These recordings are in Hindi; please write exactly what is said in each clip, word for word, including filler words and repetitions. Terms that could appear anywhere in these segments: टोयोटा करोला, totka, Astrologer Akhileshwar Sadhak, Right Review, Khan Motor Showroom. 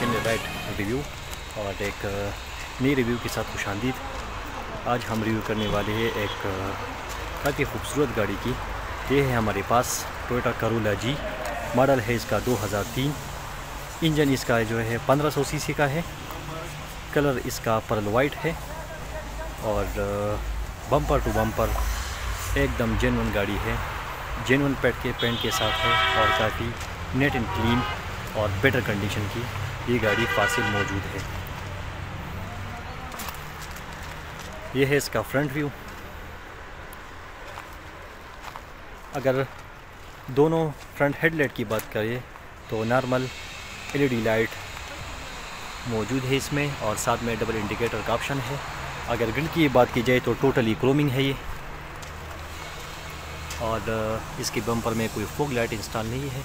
किचन राइट रिव्यू और एक नई रिव्यू के साथ खुशामदीद। आज हम रिव्यू करने वाले हैं एक काफ़ी खूबसूरत गाड़ी की। ये है हमारे पास टोयोटा करोला जी, मॉडल है इसका दो हज़ार तीन। इंजन इसका जो है पंद्रह सौ सीसी का है, कलर इसका पर्ल वाइट है और बम्पर टू बम्पर एकदम जेन्युइन गाड़ी है। जेन्युइन पेट के पेंट के साथ है और काफ़ी नेट एंड क्लीन और बेटर कंडीशन की ये गाड़ी फासिल मौजूद है। ये है इसका फ्रंट व्यू। अगर दोनों फ्रंट हेडलाइट की बात करें तो नॉर्मल एलईडी लाइट मौजूद है इसमें और साथ में डबल इंडिकेटर का ऑप्शन है। अगर ग्रिल की बात की जाए तो टोटली क्रोमिंग है ये और इसके बम्पर में कोई फॉग लाइट इंस्टॉल नहीं है।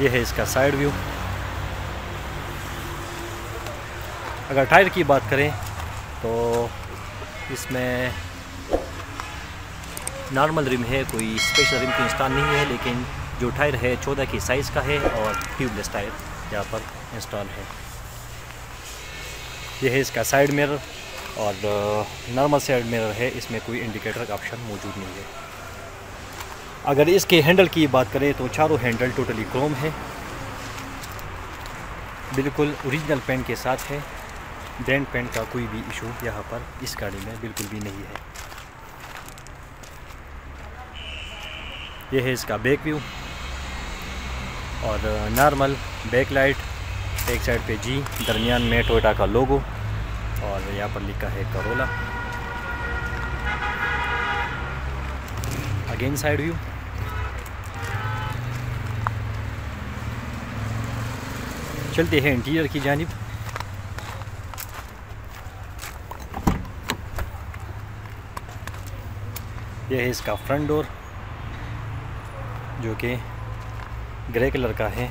यह है इसका साइड व्यू। अगर टायर की बात करें तो इसमें नॉर्मल रिम है, कोई स्पेशल रिम की इंस्टॉल नहीं है, लेकिन जो टायर है चौदह की साइज़ का है और ट्यूबलेस टायर यहाँ पर इंस्टॉल है। यह है इसका साइड मिरर और नॉर्मल साइड मिरर है, इसमें कोई इंडिकेटर का ऑप्शन मौजूद नहीं है। अगर इसके हैंडल की बात करें तो चारों हैंडल टोटली क्रोम है, बिल्कुल ओरिजिनल पेंट के साथ है। डेंट पेंट का कोई भी इशू यहाँ पर इस गाड़ी में बिल्कुल भी नहीं है। यह है इसका बैक व्यू और नॉर्मल बैक लाइट, एक साइड पे जी, दरमियान में टोयोटा का लोगो और यहाँ पर लिखा है करोला। Again side view. चलते हैं इंटीरियर की जानिब। यह है इसका फ्रंट डोर जो कि ग्रे कलर का है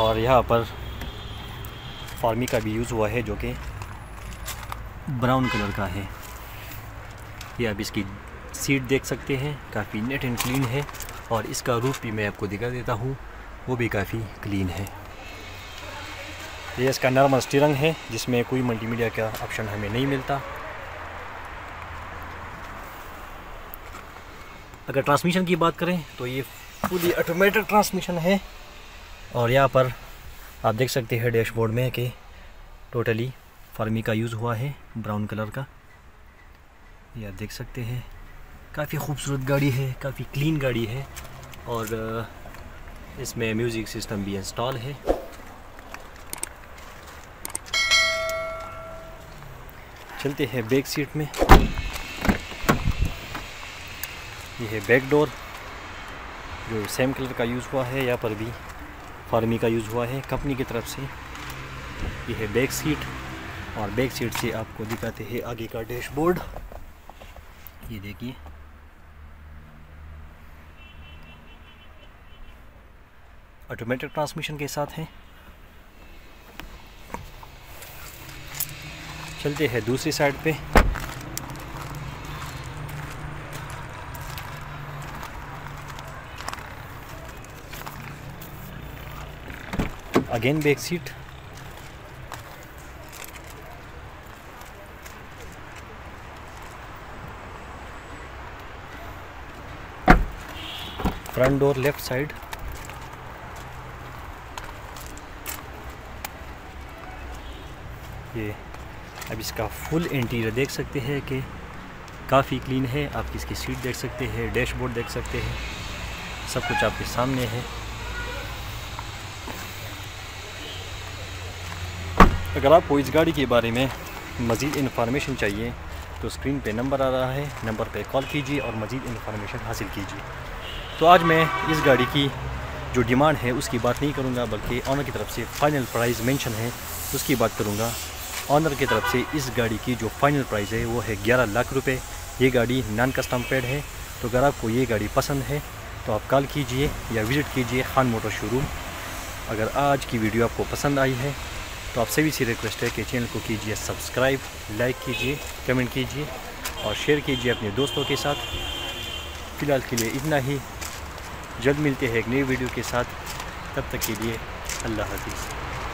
और यहाँ पर फार्मी का भी यूज़ हुआ है जो कि ब्राउन कलर का है। ये आप इसकी सीट देख सकते हैं, काफ़ी नेट एंड क्लीन है और इसका रूफ भी मैं आपको दिखा देता हूँ, वो भी काफ़ी क्लीन है। ये इसका नॉर्मल स्टीयरिंग है जिसमें कोई मल्टीमीडिया का ऑप्शन हमें नहीं मिलता। अगर ट्रांसमिशन की बात करें तो ये फुली ऑटोमेटेड ट्रांसमिशन है और यहाँ पर आप देख सकते हैं डैशबोर्ड में कि टोटली फार्मी का यूज़ हुआ है, ब्राउन कलर का। ये आप देख सकते हैं, काफ़ी खूबसूरत गाड़ी है, काफ़ी क्लीन गाड़ी है और इसमें म्यूज़िक सिस्टम भी इंस्टॉल है। चलते हैं बैक सीट में। यह है बैक डोर जो सेम कलर का यूज़ हुआ है, यहाँ पर भी फार्मी का यूज़ हुआ है कंपनी की तरफ से। यह है बैक सीट और बैक सीट से आपको दिखाते हैं आगे का डैशबोर्ड। ये देखिए, ऑटोमेटिक ट्रांसमिशन के साथ है। चलते हैं दूसरी साइड पे। Again back seat. Front door left side. ये अब इसका फुल इंटीरियर देख सकते हैं कि काफ़ी क्लीन है। आप इसकी सीट देख सकते हैं, डैशबोर्ड देख सकते हैं, सब कुछ आपके सामने है। अगर आपको इस गाड़ी के बारे में मज़ीद इन्फॉर्मेशन चाहिए तो स्क्रीन पे नंबर आ रहा है, नंबर पे कॉल कीजिए और मज़ीद इन्फॉर्मेशन हासिल कीजिए। तो आज मैं इस गाड़ी की जो डिमांड है उसकी बात नहीं करूँगा, बल्कि ऑनर की तरफ से फ़ाइनल प्राइस मेंशन है उसकी बात करूँगा। ऑनर की तरफ से इस गाड़ी की जो फाइनल प्राइस है वो है ग्यारह लाख रुपए। ये गाड़ी नॉन कस्टम पेड है। तो अगर आपको ये गाड़ी पसंद है तो आप कॉल कीजिए या विज़िट कीजिए खान मोटर शोरूम। अगर आज की वीडियो आपको पसंद आई है तो आप सभी से रिक्वेस्ट है कि चैनल को कीजिए सब्सक्राइब, लाइक कीजिए, कमेंट कीजिए और शेयर कीजिए अपने दोस्तों के साथ। फ़िलहाल के लिए इतना ही। जल्द मिलते हैं एक नई वीडियो के साथ, तब तक के लिए अल्लाह हाफिज़।